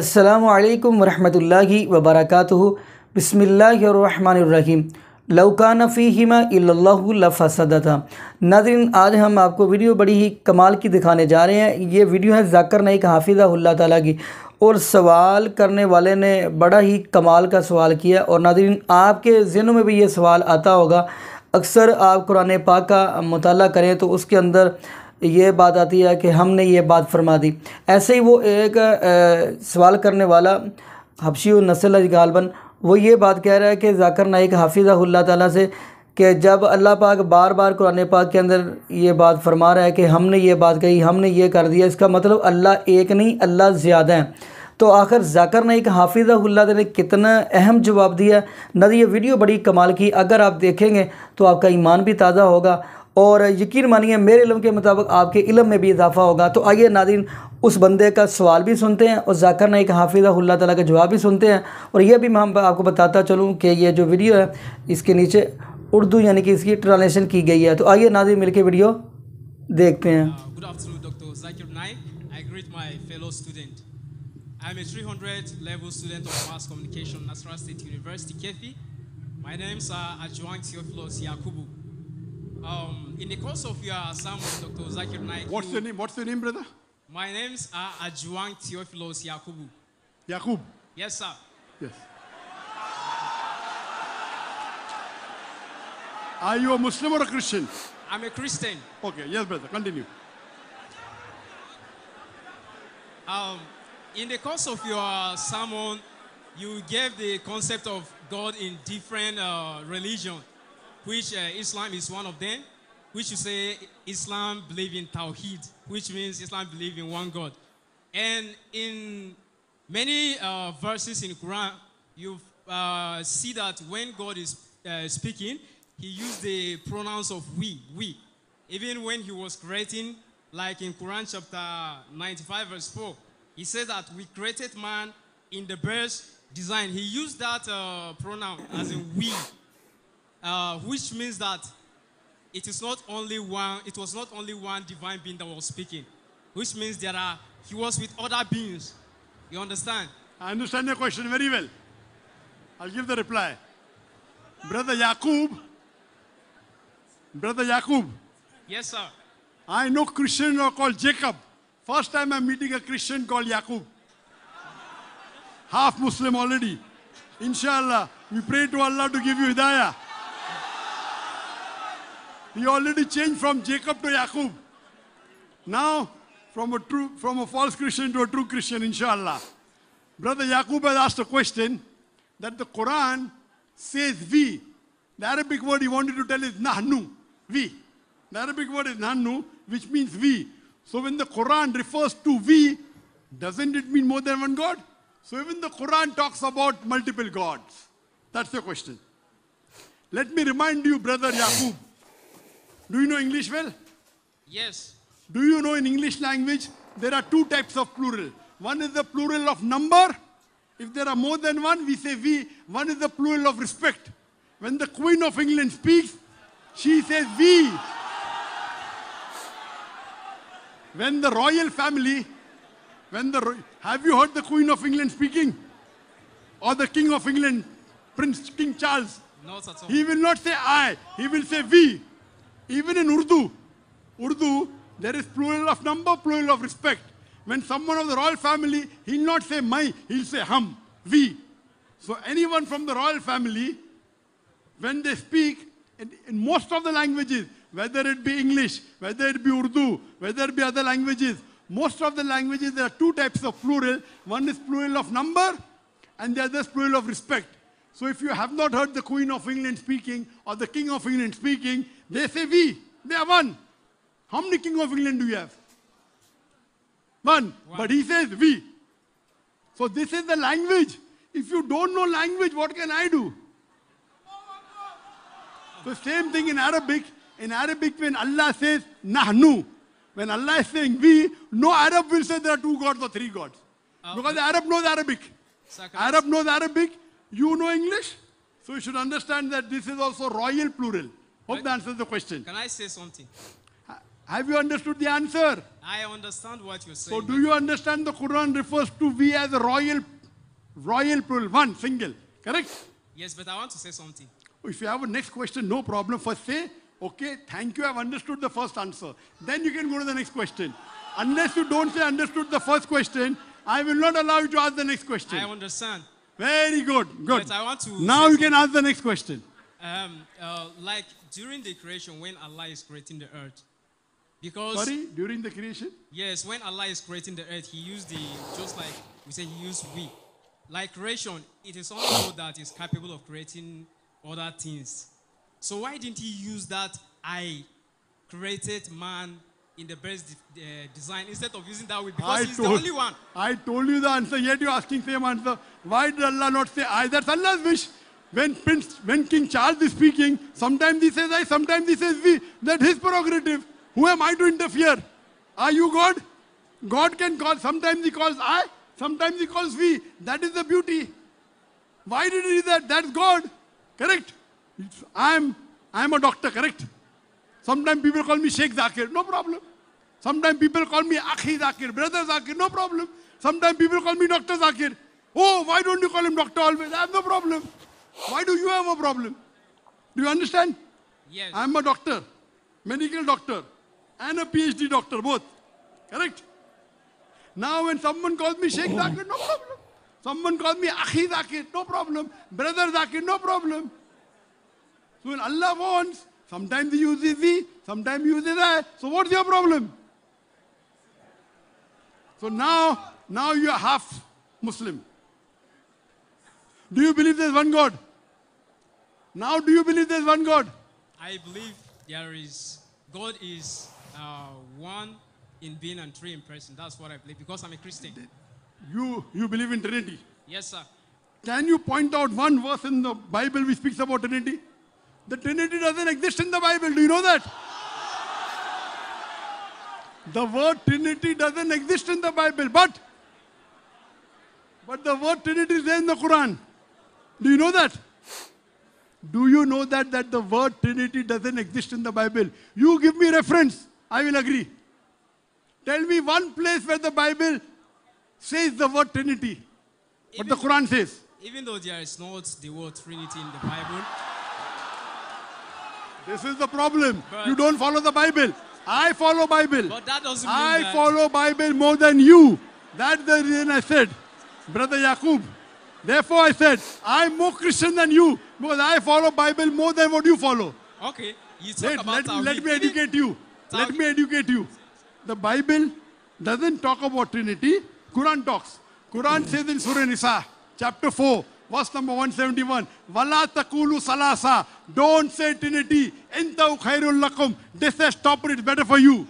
Assalamu alaikum wa rahmatullahi wa barakatuhu. Bismillahirrahmanirrahim. लौकाना फ़ीहिमा इल्लल्लाहु लफ़सदता। नाज़रीन, आज हम आपको वीडियो बड़ी ही कमाल की दिखाने जा रहे हैं। ये वीडियो है ज़ाकिर नाइक हाफ़िज़हुल्लाह ताला की, और सवाल करने वाले ने बड़ा ही कमाल का सवाल किया। और नाज़रीन, आपके ज़हनों में भी ये सवाल आता होगा। अक्सर आप कुरान पाक का मुताला करें तो उसके अंदर ये बात आती है कि हमने ये बात फरमा दी। ऐसे ही वो एक सवाल करने वाला हबशी व नस्ल है गालबन, वो ये बात कह रहा है कि ज़ाकिर नाइक हाफ़िज़हुल्लाह ताला से कि जब अल्लाह पाक बार बार कुरान पाक के अंदर ये बात फरमा रहा है कि हमने ये बात कही, हमने ये कर दिया, इसका मतलब अल्लाह एक नहीं अल्लाह ज़्यादा है। तो आखिर ज़ाकिर नाइक हाफ़िज़हुल्लाह ताला ने कितना अहम जवाब दिया। नदी ये वीडियो बड़ी कमाल की, अगर आप देखेंगे तो आपका ईमान भी ताज़ा होगा और यकीन मानिए मेरे इल्म के मुताबिक आपके इल्म में भी इजाफ़ा होगा। तो आइए नाज़रीन, उस बंदे का सवाल भी सुनते हैं और ज़ाकिर नाइक हाफ़िज़हुल्लाह ताला का जवाब भी सुनते हैं। और यह भी मैं आपको बताता चलूँ कि ये जो वीडियो है इसके नीचे उर्दू यानी कि इसकी ट्रांसलेशन की गई है। तो आइए नाज़रीन मिलके वीडियो देखते हैं। Good afternoon doctor Zakir Naik. I greet my fellow student. I am a 300 level student of mass communication Nasarawa State University Keffi. My name is Ajwang Theophilus Yakubu. In the course of your exam, Dr. Zakir Naik. What's your name? What's your name, brother? My name's Ajwang Theophilos Yakubu. Yakub. Yes, sir. Yes. Are you a Muslim or a Christian? I'm a Christian. Okay. Yes, brother. Continue. In the course of your sermon, you gave the concept of God in different religions, which Islam is one of them, which you say Islam believe in Tawhid, which means Islam believe in one God. And in many verses in Quran, you see that when God is speaking, he used the pronouns of we. Even when he was creating, like in Quran chapter 95 verse 4, he says that we created man in the best design. He used that pronoun as in we. Which means that it was not only one divine being that was speaking, which means he was with other beings. You understand? I understand your question very well. I'll give the reply. Brother Yakub. Yes, sir. I know Christian are called Jacob. First time I'm meeting a Christian called Yakub. Half Muslim already. Inshallah, we pray to Allah to give you hidayah. He already changed from Jacob to Yakub. Now, from a false Christian to a true Christian, inshallah. Brother Yakub has asked a question that the Quran says we. The Arabic word he wanted to tell is nahnu, we. The Arabic word is nahnu, which means we. So when the Quran refers to we, doesn't it mean more than one God? So even the Quran talks about multiple gods. That's the question. Let me remind you, Brother Yakub, do you know English well? Yes. Do you know in English language, there are two types of plural. One is the plural of number. If there are more than one, we say we. One is the plural of respect. When the Queen of England speaks, she says we. When the royal family, have you heard the Queen of England speaking? Or the King of England, King Charles? Not at all. He will not say I, he will say we. Even in Urdu, there is plural of number, plural of respect. When someone of the royal family, he'll not say my, he'll say hum, we. So anyone from the royal family, when they speak, in most of the languages, whether it be English, whether it be Urdu, whether it be other languages, most of the languages, there are two types of plural. One is plural of number, and the other is plural of respect. So if you have not heard the Queen of England speaking, or the King of England speaking, they say we. They are one. How many King of England do you have? One. But he says we. So this is the language. If you don't know language, what can I do? So same thing in Arabic. In Arabic, when Allah says nahnu, when Allah is saying we, no Arab will say there are two gods or three gods. Because the Arab knows Arabic. Arab knows Arabic. You know English. So you should understand that this is also royal plural. Hope that answers the question. Can I say something? Have you understood the answer? I understand what you're saying. So do you understand the Quran refers to we as a royal plural, one, single, correct? Yes, but I want to say something. If you have a next question, no problem. First say, okay, thank you, I've understood the first answer. Then you can go to the next question. Unless you don't say understood the first question, I will not allow you to ask the next question. I understand. Very good, good. But I want to now you can ask the next question. Like during the creation, when Allah is creating the earth, because... Sorry, during the creation? Yes, when Allah is creating the earth, He used the, just like we say, He used we. Like creation, it is also that is capable of creating other things. So why didn't He use that I created man in the best design instead of using that way? Because He's the only one. I told you the answer, yet you're asking same answer. Why did Allah not say I? That's Allah's wish. When King Charles is speaking, sometimes he says I, sometimes he says we. That's his prerogative. Who am I to interfere? Are you God? God can call, sometimes He calls I, sometimes He calls we. That is the beauty. Why did He do that? That's God. Correct? I'm a doctor, correct? Sometimes people call me Sheikh Zakir, no problem. Sometimes people call me Akhi Zakir, Brother Zakir, no problem. Sometimes people call me Dr. Zakir. Oh, why don't you call him doctor always? I have no problem. Why do you have a problem? Do you understand? Yes. I'm a doctor, medical doctor, and a PhD doctor, both. Correct? Now when someone calls me Sheikh Zakir, no problem. Someone calls me Akhi Zakir, no problem. Brother Zakir, no problem. So when Allah wants, sometimes He uses thee, sometimes He uses I. So what's your problem? So now you're half Muslim. Do you believe there's one God? Now do you believe there's one God? I believe there is, God is one in being and three in person. That's what I believe because I'm a Christian. You believe in Trinity? Yes, sir. Can you point out one verse in the Bible which speaks about Trinity? The Trinity doesn't exist in the Bible. Do you know that? The word Trinity doesn't exist in the Bible, but the word Trinity is there in the Quran. Do you know that? Do you know that the word Trinity doesn't exist in the Bible? You give me reference, I will agree. Tell me one place where the Bible says the word Trinity, but the Quran says. Even though there is not the word Trinity in the Bible. This is the problem. But you don't follow the Bible. I follow Bible. But that doesn't mean I follow Bible more than you. That's the reason I said, Brother Yakub. Therefore I said, I'm more Christian than you because I follow Bible more than what you follow. Okay. You talk about Tawhid. Let me educate you. Let me educate you. The Bible doesn't talk about Trinity. Quran talks. Quran says in Surah Nisa, chapter 4. Verse number 171. Wala taqulu salasa. Don't say Trinity. Intahu khairul lakum. This is stopper. It's better for you.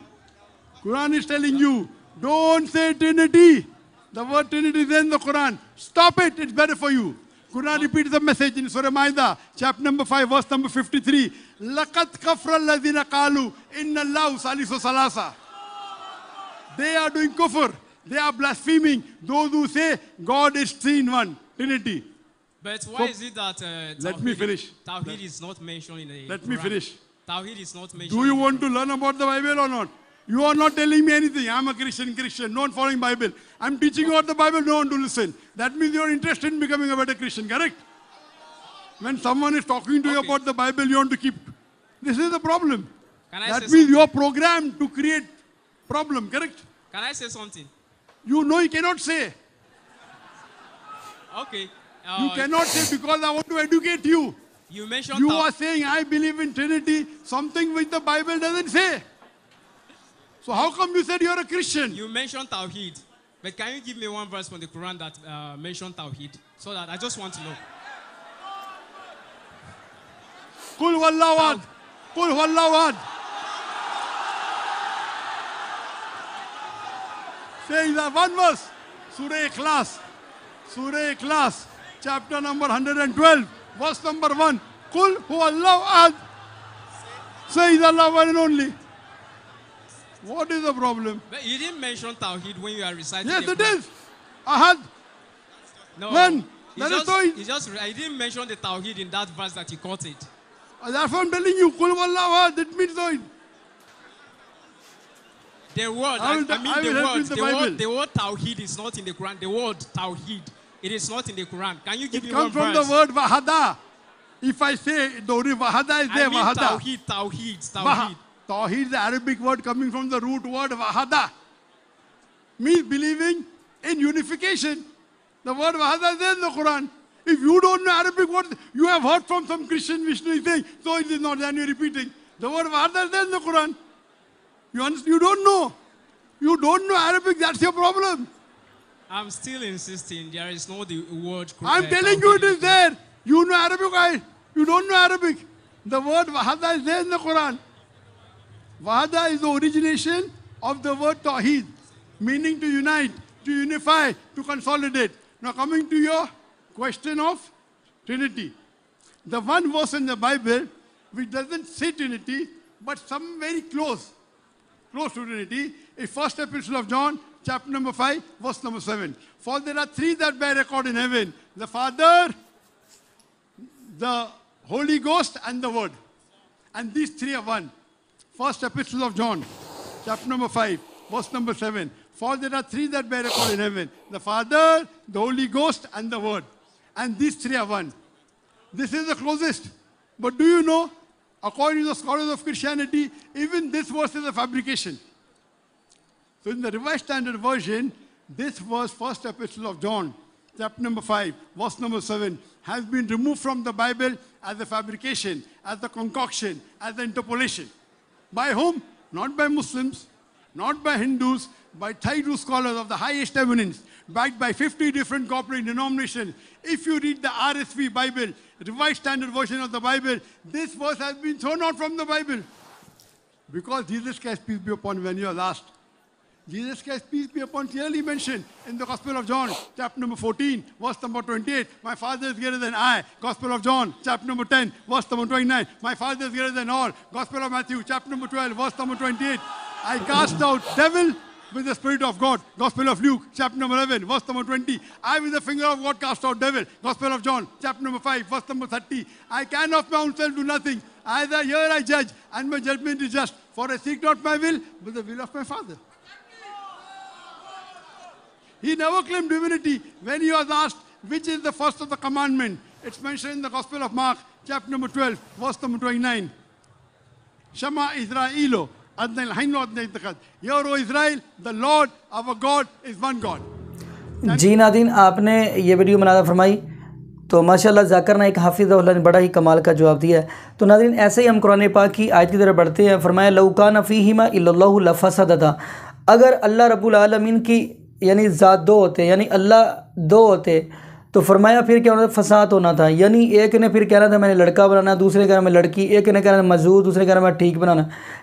Quran is telling you, don't say Trinity. The word Trinity is in the Quran. Stop it. It's better for you. Quran repeats the message in Surah Maidah, chapter number 5, verse number 53. Laqad kafra alladhina qalu inna Allahu salisu salasa. They are doing kufr. They are blaspheming. Those who say God is three in one. Trinity. But why is it that Tawhid is not mentioned in the Quran? Let me finish. Tawhid is not mentioned. Do you want to learn about the Bible or not? You are not telling me anything. I'm a Christian, not following Bible. I'm teaching you about the Bible, no one to listen. That means you're interested in becoming a better Christian, correct? When someone is talking to you about the Bible, you want to keep. This is the problem. That means you're programmed to create problem, correct? Can I say something? You know you cannot say. Okay. You cannot say because I want to educate you. You mentioned you are saying I believe in Trinity, something which the Bible doesn't say. So how come you said you're a Christian? You mentioned Tawhid. But can you give me one verse from the Quran that mentioned Tawhid? So that I just want to know. Qul wallahu ahad. Qul wallahu ahad. Say that one verse. Surah Ikhlas. Surah Ikhlas. Chapter number 112, verse number 1. Qul huwallahu ahad. Say is Allah one and only. What is the problem? But you didn't mention Tawhid when you are reciting. Yes, it is. Ahad. No. When? I didn't mention the Tawhid in that verse that you quoted. That's what I'm telling you. Qul huwallahu ahad. It means Tawhid. The word, the word Tawhid is not in the Quran. The word Tawhid, it is not in the Quran. Can you give me one verse? It comes from the word Wahada. If I say the word Wahada is there, Wahada. Tawhid. Tawhid is the Arabic word coming from the root word Wahada. Means believing in unification. The word Wahada is there in the Quran. If you don't know Arabic words, you have heard from some Christian missionary saying, so it is not, then you're repeating. The word Wahada is there in the Quran. You don't know. You don't know Arabic, that's your problem. I'm still insisting there is no the word Quran. I'm telling you it is there. You know Arabic, guys. You don't know Arabic. The word Wahada is there in the Quran. Wahada is the origination of the word Tawhid, meaning to unite, to unify, to consolidate. Now coming to your question of Trinity. The one verse in the Bible which doesn't say Trinity, but some very close to Trinity, is First Epistle of John, chapter number 5, verse number 7. For there are three that bear record in heaven, the Father, the Holy Ghost, and the Word. And these three are one. First Epistle of John, chapter number 5, verse number 7. For there are three that bear record in heaven, the Father, the Holy Ghost, and the Word. And these three are one. This is the closest. But do you know, according to the scholars of Christianity, even this verse is a fabrication. So in the Revised Standard Version, this verse, First Epistle of John, chapter number 5, verse number 7, has been removed from the Bible as a fabrication, as a concoction, as an interpolation. By whom? Not by Muslims, not by Hindus, by Thai Jewish scholars of the highest eminence, backed by 50 different corporate denominations. If you read the RSV Bible, Revised Standard Version of the Bible, this verse has been thrown out from the Bible. Because Jesus Christ, peace be upon him, when you are last. Jesus Christ, peace be upon, clearly mentioned in the Gospel of John, chapter number 14, verse number 28, my Father is greater than I. Gospel of John, chapter number 10, verse number 29, my Father is greater than all. Gospel of Matthew, chapter number 12, verse number 28, I cast out devil with the Spirit of God. Gospel of Luke, chapter number 11, verse number 20. I with the finger of God cast out devil. Gospel of John, chapter number 5, verse number 30. I can of my own self do nothing. Either here I judge, and my judgment is just. For I seek not my will, but the will of my Father. He never claimed divinity. When he was asked, which is the first of the commandment? It's mentioned in the Gospel of Mark, chapter number 12, verse number 29. Shema Israel. Hear, O Israel, the Lord our God is one God. जी Nadine, आपने ये video मनादा फरमाई तो माशाल्लाह ज़ाकिर नाइक हाफिज़हुल्लाह ने बड़ा ही कमाल का जवाब दिया है। तो नादीन ऐसे ही हम कुरान पाक की आयत की तरफ बढ़ते हैं। फरमाया लौ कान फ़ीहिमा इल्लल्लाहु लफ़सदता, अगर अल्लाह रब्बुल आलमीन की यानी ज़ात दो होते, यानी अल्लाह दो होते, तो फरमाया फिर क्या होना था? फसाद होना था। यानी एक ने फिर कहना था मैंने लड़का बनाना, दूसरे कहना मैं लड़की, एक ने कहना मजदूर, दूसरे कहना मैं ठीक बनाना।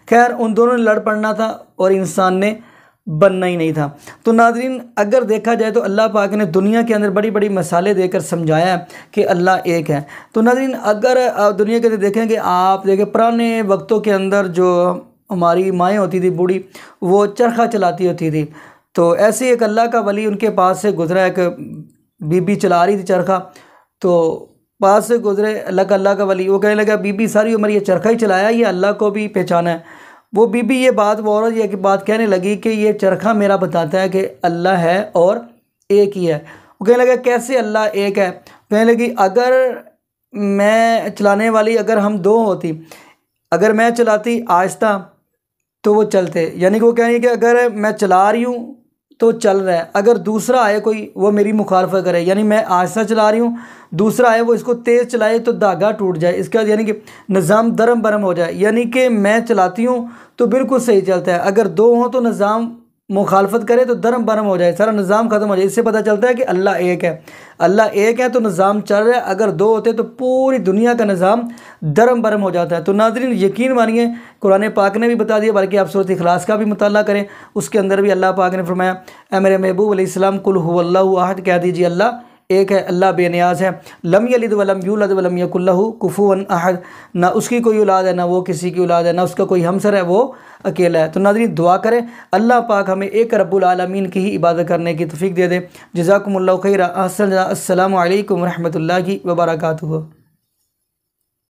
खैर उन दोनों ने लड़ पड़ना था और इंसान ने बनना ही नहीं था। तो नाज़रीन अगर देखा जाए तो अल्लाह पाक ने दुनिया के अंदर बड़ी बड़ी मिसालें देकर समझाया है कि अल्लाह एक है। तो नाज़रीन अगर आप दुनिया के अंदर देखें कि आप देखें पुराने वक्तों के अंदर जो हमारी माएँ होती थी बूढ़ी, वो चरखा चलाती होती थी। तो ऐसे एक अल्लाह का वली उनके पास से गुजरा, एक बीबी चला रही थी चरखा, तो पास से गुजरे अल्लाह का वली, वो कहने लगा बीबी सारी उम्र ये चरखा ही चलाया, ये अल्लाह को भी पहचाना है। वो बीबी ये बात, वो औरत ये बात कहने लगी कि ये चरखा मेरा बताता है कि अल्लाह है और एक ही है। वो कहने लगा कैसे अल्लाह एक है? कहने लगी अगर मैं चलाने वाली, अगर हम दो होती, अगर मैं चलाती आहिस्ता तो वो चलते, यानी कि वो कह रही है कि अगर मैं चला रही हूँ तो चल रहा है, अगर दूसरा आए कोई वो मेरी मुखालफत करे, यानी मैं आहिस्ता चला रही हूँ, दूसरा आए वो इसको तेज़ चलाए तो धागा टूट जाए, इसके बाद यानी कि निज़ाम दरम बरम हो जाए। यानी कि मैं चलाती हूँ तो बिल्कुल सही चलता है, अगर दो हों तो निज़ाम मुखालफत करे तो दरम बरम हो जाए, सारा निज़ाम ख़त्म हो जाए। इससे पता चलता है कि अल्लाह एक है, अल्लाह एक है तो निज़ाम चल रहा है, अगर दो होते तो पूरी दुनिया का निज़ाम दरम बरम हो जाता है। तो नाज़रीन यकीन मानिए कुरान पाक ने भी बता दिया, बल्कि आप सूरत इखलास का भी मुताला करें, उसके अंदर भी अल्लाह पाक ने फरमाया ऐ मेरे महबूब अलैहिस्सलाम कुल हुवल्लाहु अहद, कह दीजिए अल्लाह एक है, अल्लाह बेनियाज़ है, लम यलिद वलम यूलद वलम यकुल लहू कुफुवन अहद, ना उसकी कोई औलाद है, ना वो किसी की औलाद है, ना उसका कोई हमसर है, वो अकेला है। तो नाज़रीन दुआ करें अल्लाह पाक हमें एक रब्बुल आलमीन की ही इबादत करने की तौफीक दे दे। जज़ाकुमुल्लाहु खैरा। अस्सलामु अलैकुम वरहमतुल्लाहि वबरकातुहू।